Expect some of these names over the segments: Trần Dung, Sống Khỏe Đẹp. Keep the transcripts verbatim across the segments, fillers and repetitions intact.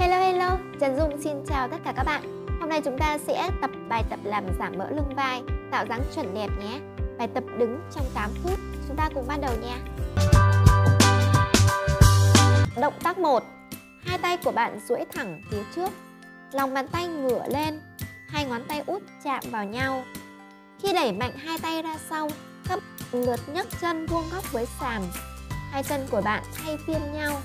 Hello hello, Trần Dung xin chào tất cả các bạn. Hôm nay chúng ta sẽ tập bài tập làm giảm mỡ lưng vai, tạo dáng chuẩn đẹp nhé. Bài tập đứng trong tám phút, chúng ta cùng bắt đầu nha. Động tác một. Hai tay của bạn duỗi thẳng phía trước, lòng bàn tay ngửa lên, hai ngón tay út chạm vào nhau. Khi đẩy mạnh hai tay ra sau, các bạn lượt nhấc chân vuông góc với sàn. Hai chân của bạn thay phiên nhau.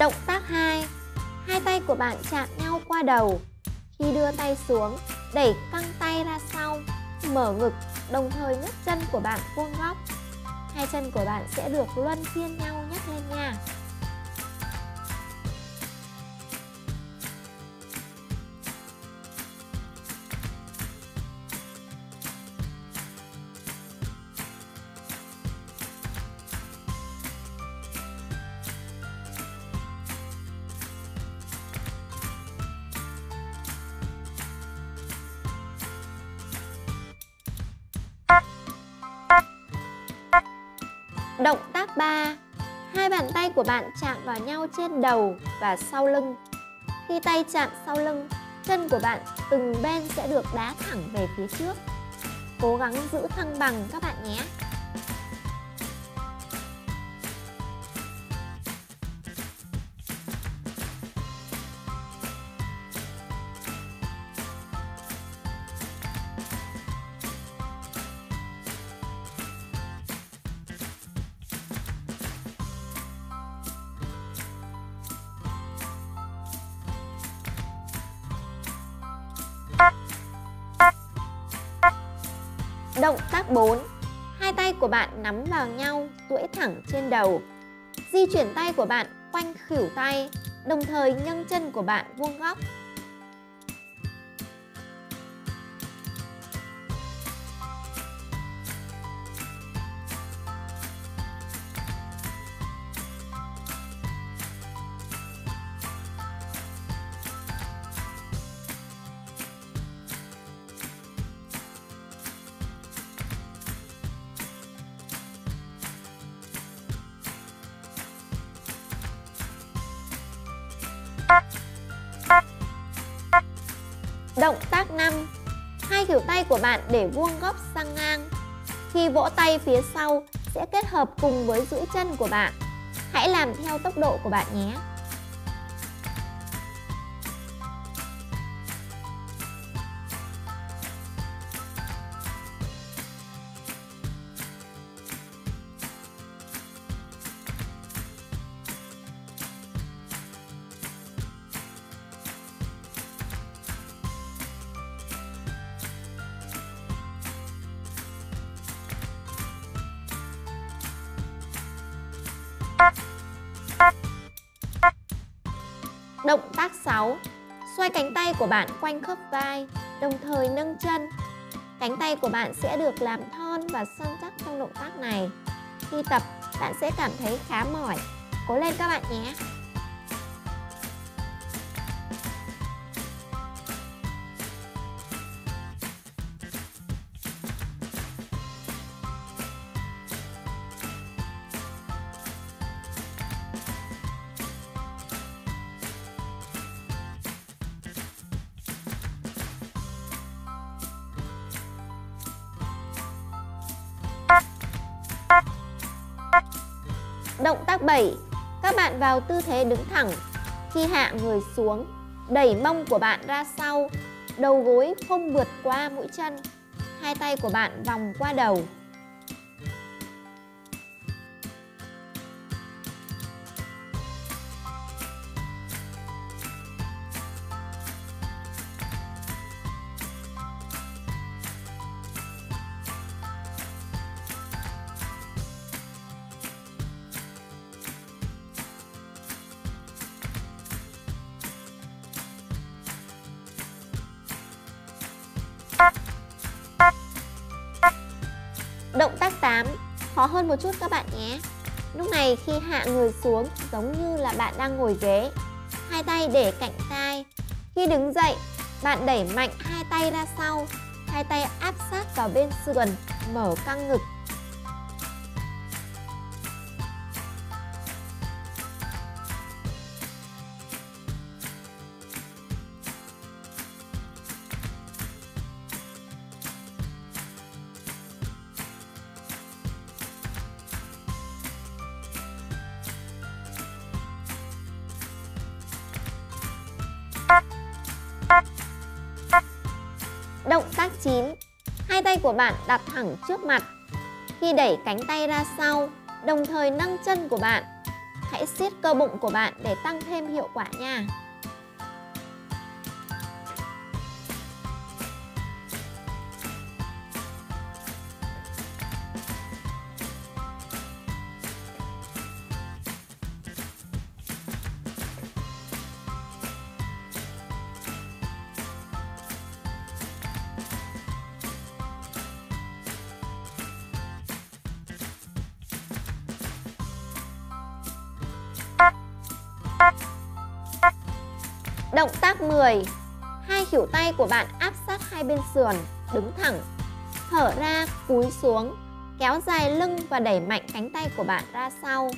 Động tác hai. Hai tay của bạn chạm nhau qua đầu. Khi đưa tay xuống, đẩy căng tay ra sau, mở ngực, đồng thời nhấc chân của bạn vuông góc. Hai chân của bạn sẽ được luân phiên nhau nhấc lên nha. Động tác ba. Hai bàn tay của bạn chạm vào nhau trên đầu và sau lưng. Khi tay chạm sau lưng, chân của bạn từng bên sẽ được đá thẳng về phía trước. Cố gắng giữ thăng bằng các bạn nhé. Động tác bốn. Hai tay của bạn nắm vào nhau, duỗi thẳng trên đầu. Di chuyển tay của bạn quanh khuỷu tay, đồng thời nâng chân của bạn vuông góc. Động tác năm. Hai khuỷu tay của bạn để vuông góc sang ngang. Khi vỗ tay phía sau sẽ kết hợp cùng với duỗi chân của bạn. Hãy làm theo tốc độ của bạn nhé. Động tác sáu. Xoay cánh tay của bạn quanh khớp vai, đồng thời nâng chân. Cánh tay của bạn sẽ được làm thon và săn chắc trong động tác này. Khi tập, bạn sẽ cảm thấy khá mỏi. Cố lên các bạn nhé! Động tác bảy. Các bạn vào tư thế đứng thẳng. Khi hạ người xuống, đẩy mông của bạn ra sau, đầu gối không vượt qua mũi chân. Hai tay của bạn vòng qua đầu. khó hơn một chút các bạn nhé. Lúc này khi hạ người xuống giống như là bạn đang ngồi ghế, hai tay để cạnh tai. Khi đứng dậy, bạn đẩy mạnh hai tay ra sau, hai tay áp sát vào bên sườn, mở căng ngực. Động tác chín. Hai tay của bạn đặt thẳng trước mặt. Khi đẩy cánh tay ra sau, đồng thời nâng chân của bạn. Hãy siết cơ bụng của bạn để tăng thêm hiệu quả nha. Động tác mười. Hai khuỷu tay của bạn áp sát hai bên sườn, đứng thẳng. Thở ra, cúi xuống, kéo dài lưng và đẩy mạnh cánh tay của bạn ra sau.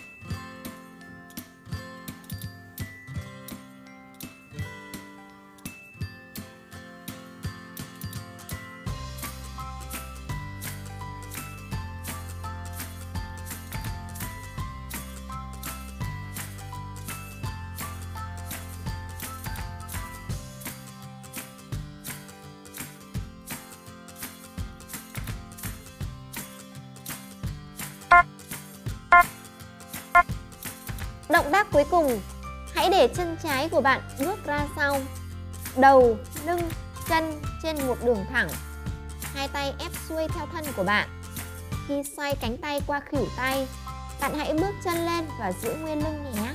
Động tác cuối cùng, hãy để chân trái của bạn bước ra sau, đầu, lưng, chân trên một đường thẳng, hai tay ép xuôi theo thân của bạn. Khi xoay cánh tay qua khuỷu tay, bạn hãy bước chân lên và giữ nguyên lưng nhé.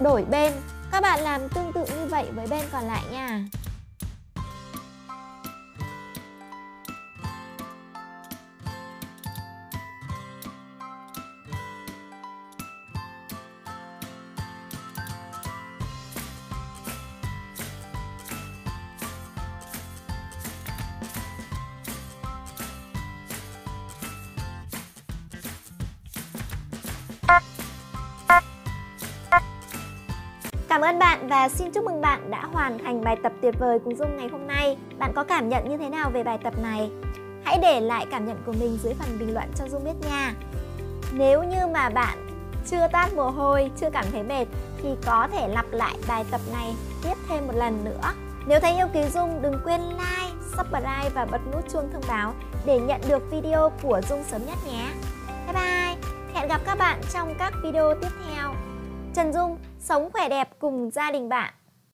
Đổi bên, các bạn làm tương tự như vậy với bên còn lại nha. Cảm ơn bạn và xin chúc mừng bạn đã hoàn thành bài tập tuyệt vời cùng Dung ngày hôm nay. Bạn có cảm nhận như thế nào về bài tập này? Hãy để lại cảm nhận của mình dưới phần bình luận cho Dung biết nha. Nếu như mà bạn chưa toát mồ hôi, chưa cảm thấy mệt thì có thể lặp lại bài tập này tiếp thêm một lần nữa. Nếu thấy yêu quý Dung, đừng quên like, subscribe và bật nút chuông thông báo để nhận được video của Dung sớm nhất nhé. Bye bye! Hẹn gặp các bạn trong các video tiếp theo. Trần Dung, Sống Khỏe Đẹp cùng gia đình bạn.